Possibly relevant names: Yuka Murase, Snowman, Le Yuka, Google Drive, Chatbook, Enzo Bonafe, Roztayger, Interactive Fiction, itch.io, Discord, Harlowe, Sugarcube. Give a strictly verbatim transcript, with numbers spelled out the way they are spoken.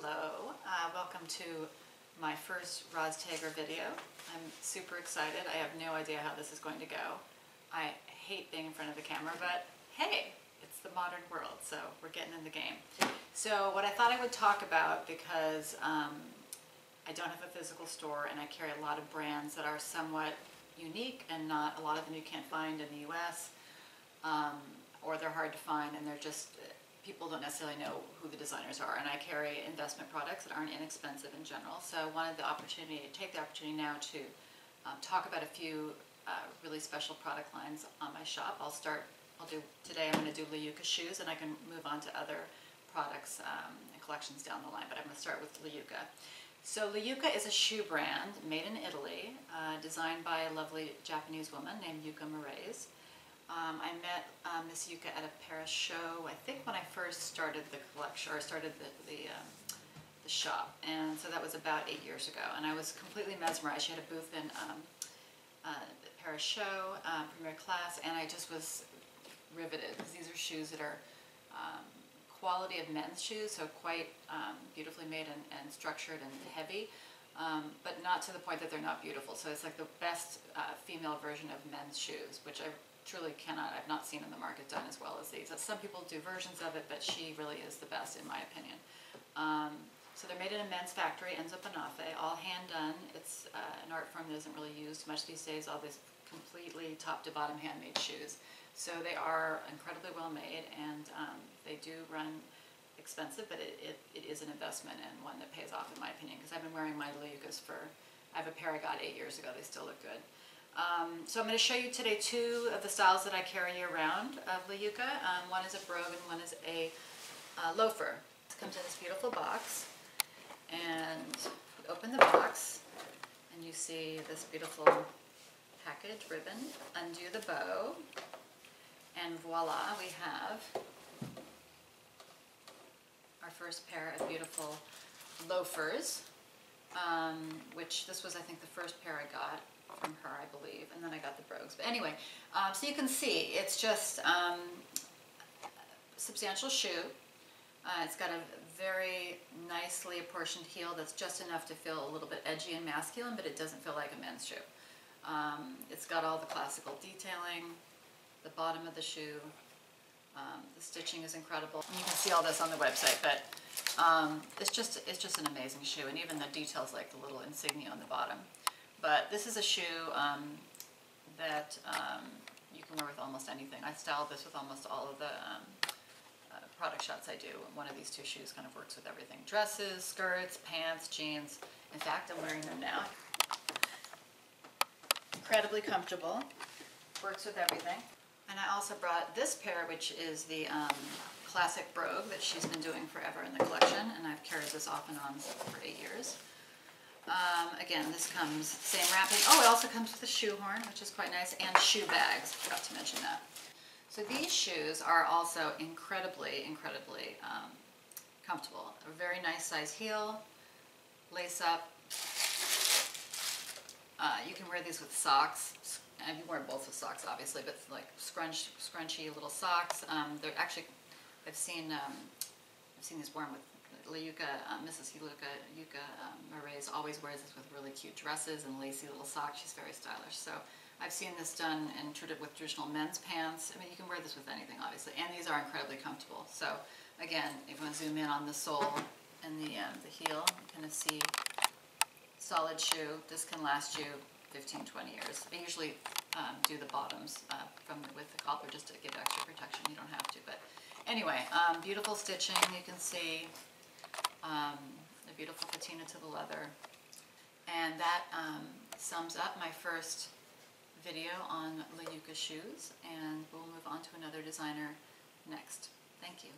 Hello, uh, welcome to my first Roztayger video. I'm super excited. I have no idea how this is going to go. I hate being in front of the camera, but hey, it's the modern world, so we're getting in the game. So what I thought I would talk about, because um, I don't have a physical store and I carry a lot of brands that are somewhat unique and not a lot of them you can't find in the U S um, or they're hard to find and they're just people don't necessarily know who the designers are, and I carry investment products that aren't inexpensive in general. So I wanted the opportunity to take the opportunity now to um, talk about a few uh, really special product lines on my shop. I'll start, I'll do, today I'm going to do Le Yuka shoes, and I can move on to other products um, and collections down the line, but I'm going to start with Le Yuka. So Le Yuka is a shoe brand made in Italy, uh, designed by a lovely Japanese woman named Yuka Murase. Um, I met uh, Miss Yuka at a Paris show, I think when I first started the collection, or started the, the, um, the shop, and so that was about eight years ago, and I was completely mesmerized. She had a booth in um, uh, the Paris show, uh, premiere class, and I just was riveted, because these are shoes that are um, quality of men's shoes, so quite um, beautifully made and, and structured and heavy, Um, but not to the point that they're not beautiful. So it's like the best uh, female version of men's shoes, which I truly cannot, I've not seen in the market done as well as these. Some people do versions of it, but she really is the best in my opinion. Um, so they're made in a men's factory, Enzo Bonafe, all hand done. It's uh, an art form that isn't really used much these days, all these completely top to bottom handmade shoes. So they are incredibly well made, and um, they do run expensive, but it, it, it is an investment and one that pays off in my opinion, because I've been wearing my Le Yukas for, I have a pair I got eight years ago, they still look good. Um, so I'm going to show you today two of the styles that I carry year round of Le Yuka. Um, one is a brogue and one is a uh, loafer. It comes in this beautiful box, and open the box and you see this beautiful package ribbon, undo the bow, and voila, we have our first pair of beautiful loafers, um, which this was I think the first pair I got from her, I believe, and then I got the brogues. But anyway, um, so you can see it's just um, substantial shoe. Uh, it's got a very nicely apportioned heel that's just enough to feel a little bit edgy and masculine, but it doesn't feel like a men's shoe. Um, it's got all the classical detailing, the bottom of the shoe. Um, the stitching is incredible. You can see all this on the website, but um, it's just it's just an amazing shoe, and even the details like the little insignia on the bottom. But this is a shoe um, that um, you can wear with almost anything. I styled this with almost all of the um, uh, product shots I do. One of these two shoes kind of works with everything. Dresses, skirts, pants, jeans. In fact, I'm wearing them now. Incredibly comfortable. Works with everything. And I also brought this pair, which is the um, classic brogue that she's been doing forever in the collection, and I've carried this off and on for eight years. Um, again, this comes same wrapping. Oh, it also comes with a shoehorn, which is quite nice, and shoe bags. Forgot to mention that. So these shoes are also incredibly, incredibly um, comfortable. A very nice size heel, lace up. Uh, you can wear these with socks. And you wear both with socks, obviously, but like scrunch, scrunchy little socks. Um, they're actually, I've seen, um, I've seen these worn with Le Yuka. Uh, Missus Yuka, Yuka um, Murase always wears this with really cute dresses and lacy little socks. She's very stylish. So I've seen this done in with traditional men's pants. I mean, you can wear this with anything, obviously, and these are incredibly comfortable. So again, if you want to zoom in on the sole and the um, the heel, you kind of see solid shoe. This can last you fifteen, twenty years. I usually um, do the bottoms uh, from with the collar just to give extra protection. You don't have to, but anyway, um, beautiful stitching. You can see um, a beautiful patina to the leather, and that um, sums up my first video on Le Yuka shoes. And we'll move on to another designer next. Thank you.